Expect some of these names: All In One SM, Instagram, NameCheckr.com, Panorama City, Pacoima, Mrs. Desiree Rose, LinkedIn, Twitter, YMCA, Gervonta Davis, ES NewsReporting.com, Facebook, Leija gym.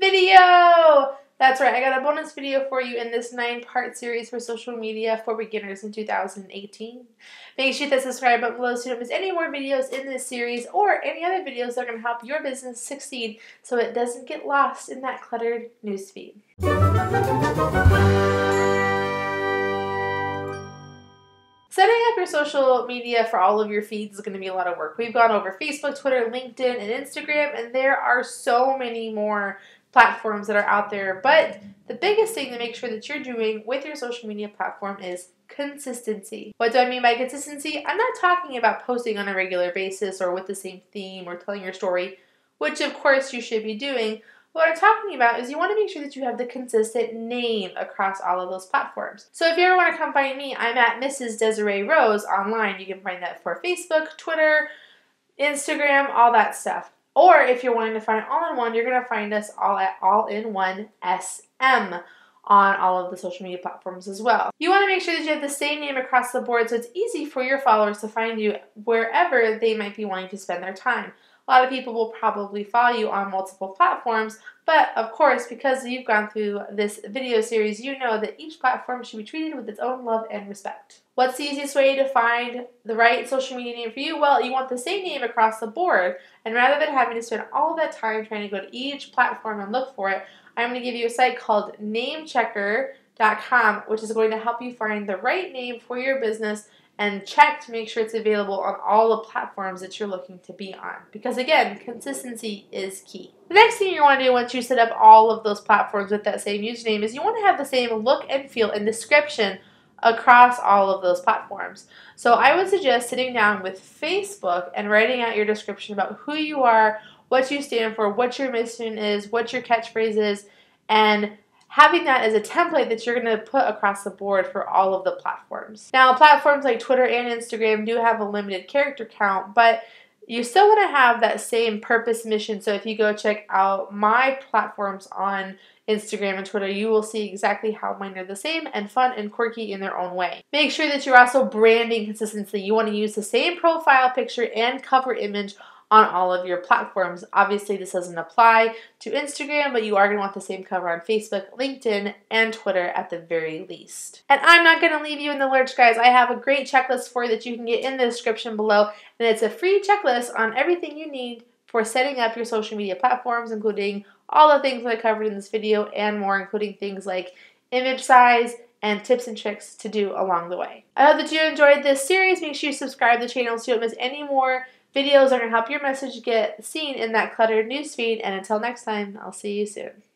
video! That's right, I got a bonus video for you in this 9-part series for social media for beginners in 2018. Make sure you hit that subscribe button below so you don't miss any more videos in this series or any other videos that are going to help your business succeed so it doesn't get lost in that cluttered newsfeed. Setting up your social media for all of your feeds is going to be a lot of work. We've gone over Facebook, Twitter, LinkedIn, and Instagram, and there are so many more platforms that are out there. But the biggest thing to make sure that you're doing with your social media platform is consistency. What do I mean by consistency? I'm not talking about posting on a regular basis or with the same theme or telling your story, which of course you should be doing. What I'm talking about is you want to make sure that you have the consistent name across all of those platforms. So if you ever want to come find me, I'm at Mrs. Desiree Rose online. You can find that for Facebook, Twitter, Instagram, all that stuff. Or if you're wanting to find All In One, you're going to find us all at All In One SM on all of the social media platforms as well. You want to make sure that you have the same name across the board so it's easy for your followers to find you wherever they might be wanting to spend their time. A lot of people will probably follow you on multiple platforms, but of course, because you've gone through this video series, you know that each platform should be treated with its own love and respect. What's the easiest way to find the right social media name for you? Well, you want the same name across the board, and rather than having to spend all that time trying to go to each platform and look for it, I'm going to give you a site called NameCheckr.com, which is going to help you find the right name for your business and check to make sure it's available on all the platforms that you're looking to be on. Because again, consistency is key. The next thing you want to do once you set up all of those platforms with that same username is you want to have the same look and feel and description across all of those platforms. So I would suggest sitting down with Facebook and writing out your description about who you are, what you stand for, what your mission is, what your catchphrase is, and having that as a template that you're going to put across the board for all of the platforms. Now, platforms like Twitter and Instagram do have a limited character count, but you still want to have that same purpose mission. So if you go check out my platforms on Instagram and Twitter, you will see exactly how mine are the same and fun and quirky in their own way. Make sure that you're also branding consistently. You want to use the same profile picture and cover image on all of your platforms. Obviously, this doesn't apply to Instagram, but you are going to want the same cover on Facebook, LinkedIn, and Twitter at the very least. And I'm not going to leave you in the lurch, guys. I have a great checklist for you that you can get in the description below, and it's a free checklist on everything you need for setting up your social media platforms, including all the things that I covered in this video and more, including things like image size, and tips and tricks to do along the way. I hope that you enjoyed this series. Make sure you subscribe to the channel so you don't miss any more videos that are going to help your message get seen in that cluttered newsfeed. And until next time, I'll see you soon.